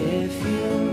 If you